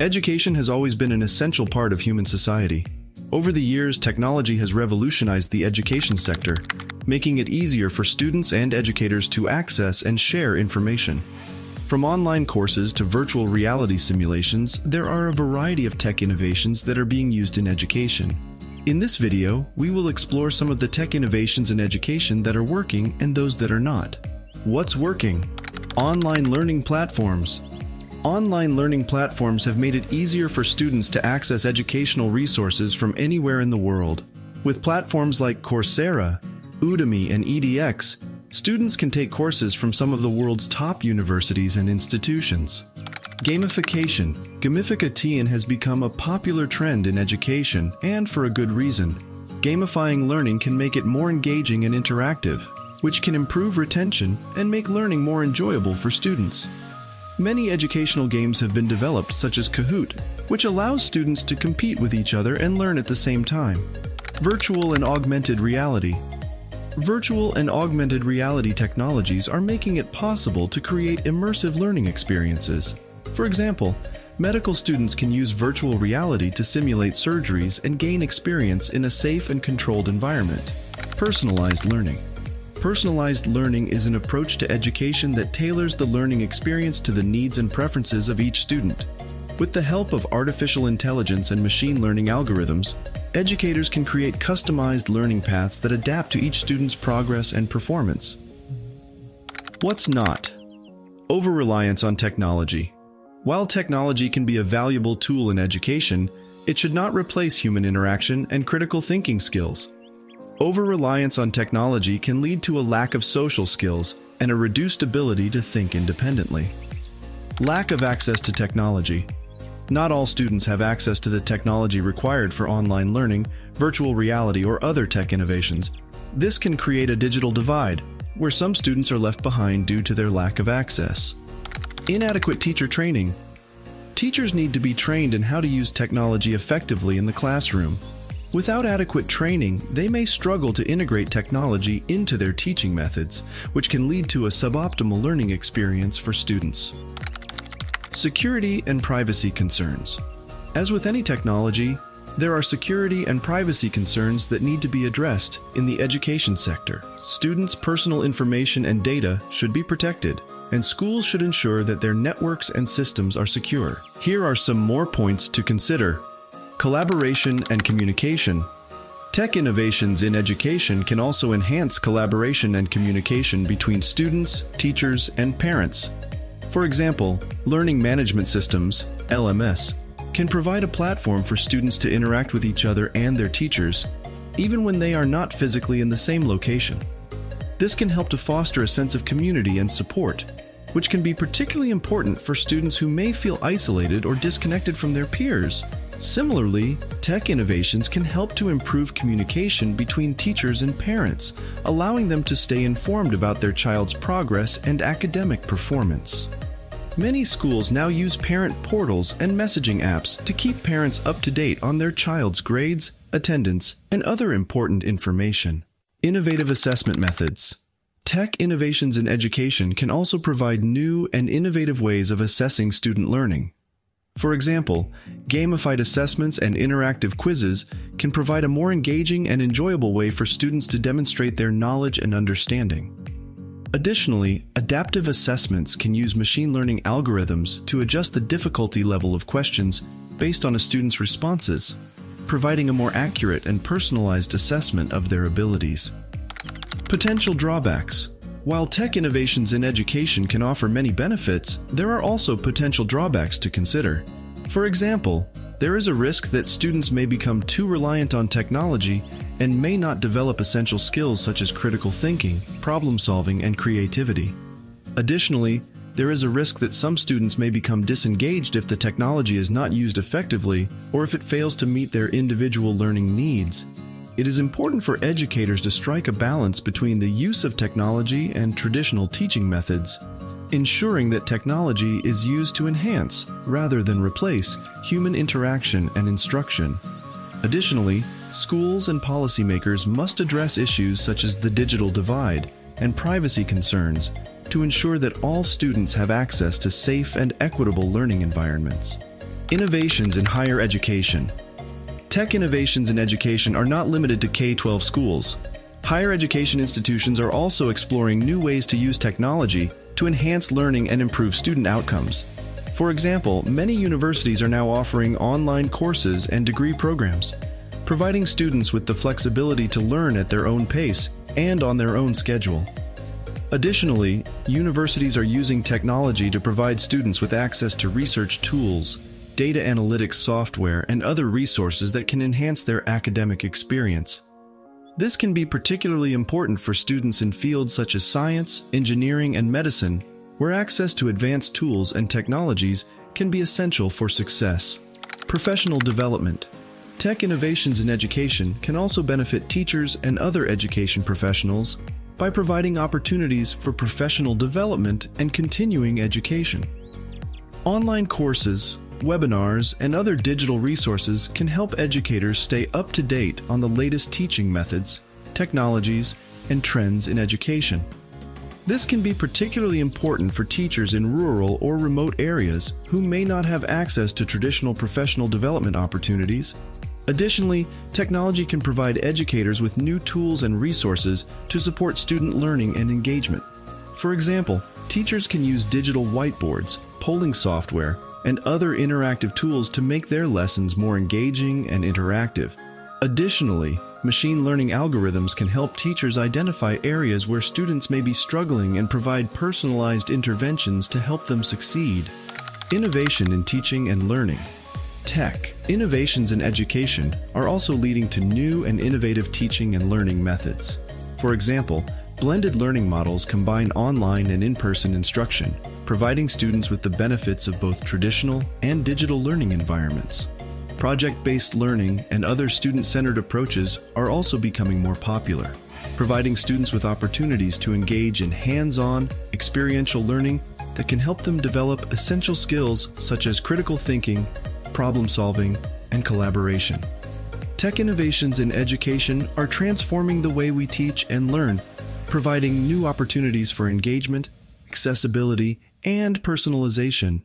Education has always been an essential part of human society. Over the years, technology has revolutionized the education sector, making it easier for students and educators to access and share information. From online courses to virtual reality simulations, there are a variety of tech innovations that are being used in education. In this video, we will explore some of the tech innovations in education that are working and those that are not. What's working? Online learning platforms. Online learning platforms have made it easier for students to access educational resources from anywhere in the world. With platforms like Coursera, Udemy, and EDX, students can take courses from some of the world's top universities and institutions. Gamification. Gamification has become a popular trend in education, and for a good reason. Gamifying learning can make it more engaging and interactive, which can improve retention and make learning more enjoyable for students. Many educational games have been developed, such as Kahoot, which allows students to compete with each other and learn at the same time. Virtual and augmented reality. Virtual and augmented reality technologies are making it possible to create immersive learning experiences. For example, medical students can use virtual reality to simulate surgeries and gain experience in a safe and controlled environment. Personalized learning. Personalized learning is an approach to education that tailors the learning experience to the needs and preferences of each student. With the help of artificial intelligence and machine learning algorithms, educators can create customized learning paths that adapt to each student's progress and performance. What's not? Over-reliance on technology. While technology can be a valuable tool in education, it should not replace human interaction and critical thinking skills. Over-reliance on technology can lead to a lack of social skills and a reduced ability to think independently. Lack of access to technology. Not all students have access to the technology required for online learning, virtual reality, or other tech innovations. This can create a digital divide, where some students are left behind due to their lack of access. Inadequate teacher training. Teachers need to be trained in how to use technology effectively in the classroom. Without adequate training, they may struggle to integrate technology into their teaching methods, which can lead to a suboptimal learning experience for students. Security and privacy concerns. As with any technology, there are security and privacy concerns that need to be addressed in the education sector. Students' personal information and data should be protected, and schools should ensure that their networks and systems are secure. Here are some more points to consider. Collaboration and communication. Tech innovations in education can also enhance collaboration and communication between students, teachers, and parents. For example, learning management systems, LMS, can provide a platform for students to interact with each other and their teachers, even when they are not physically in the same location. This can help to foster a sense of community and support, which can be particularly important for students who may feel isolated or disconnected from their peers. Similarly, tech innovations can help to improve communication between teachers and parents, allowing them to stay informed about their child's progress and academic performance. Many schools now use parent portals and messaging apps to keep parents up to date on their child's grades, attendance, and other important information. Innovative assessment methods. Tech innovations in education can also provide new and innovative ways of assessing student learning. For example, gamified assessments and interactive quizzes can provide a more engaging and enjoyable way for students to demonstrate their knowledge and understanding. Additionally, adaptive assessments can use machine learning algorithms to adjust the difficulty level of questions based on a student's responses, providing a more accurate and personalized assessment of their abilities. Potential drawbacks. While tech innovations in education can offer many benefits, there are also potential drawbacks to consider. For example, there is a risk that students may become too reliant on technology and may not develop essential skills such as critical thinking, problem solving, and creativity. Additionally, there is a risk that some students may become disengaged if the technology is not used effectively or if it fails to meet their individual learning needs. It is important for educators to strike a balance between the use of technology and traditional teaching methods, ensuring that technology is used to enhance, rather than replace, human interaction and instruction. Additionally, schools and policymakers must address issues such as the digital divide and privacy concerns to ensure that all students have access to safe and equitable learning environments. Innovations in higher education. Tech innovations in education are not limited to K-12 schools. Higher education institutions are also exploring new ways to use technology to enhance learning and improve student outcomes. For example, many universities are now offering online courses and degree programs, providing students with the flexibility to learn at their own pace and on their own schedule. Additionally, universities are using technology to provide students with access to research tools, data analytics software, and other resources that can enhance their academic experience. This can be particularly important for students in fields such as science, engineering, and medicine, where access to advanced tools and technologies can be essential for success. Professional development. Tech innovations in education can also benefit teachers and other education professionals by providing opportunities for professional development and continuing education. Online courses, webinars, and other digital resources can help educators stay up to date on the latest teaching methods, technologies, and trends in education. This can be particularly important for teachers in rural or remote areas who may not have access to traditional professional development opportunities. Additionally, technology can provide educators with new tools and resources to support student learning and engagement. For example, teachers can use digital whiteboards, polling software, and other interactive tools to make their lessons more engaging and interactive. Additionally, machine learning algorithms can help teachers identify areas where students may be struggling and provide personalized interventions to help them succeed. Innovation in teaching and learning. Tech innovations in education are also leading to new and innovative teaching and learning methods. For example, blended learning models combine online and in-person instruction, providing students with the benefits of both traditional and digital learning environments. Project-based learning and other student-centered approaches are also becoming more popular, providing students with opportunities to engage in hands-on, experiential learning that can help them develop essential skills such as critical thinking, problem solving, and collaboration. Tech innovations in education are transforming the way we teach and learn, providing new opportunities for engagement, accessibility, and personalization.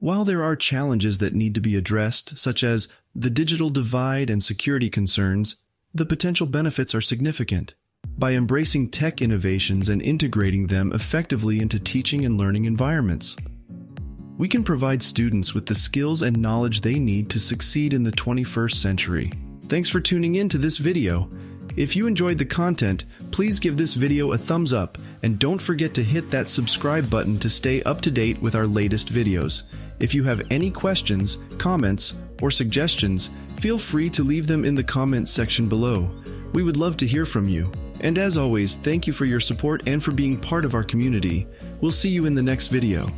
While there are challenges that need to be addressed, such as the digital divide and security concerns, the potential benefits are significant. By embracing tech innovations and integrating them effectively into teaching and learning environments, we can provide students with the skills and knowledge they need to succeed in the 21st century. Thanks for tuning in to this video. If you enjoyed the content, please give this video a thumbs up and don't forget to hit that subscribe button to stay up to date with our latest videos. If you have any questions, comments, or suggestions, feel free to leave them in the comments section below. We would love to hear from you. And as always, thank you for your support and for being part of our community. We'll see you in the next video.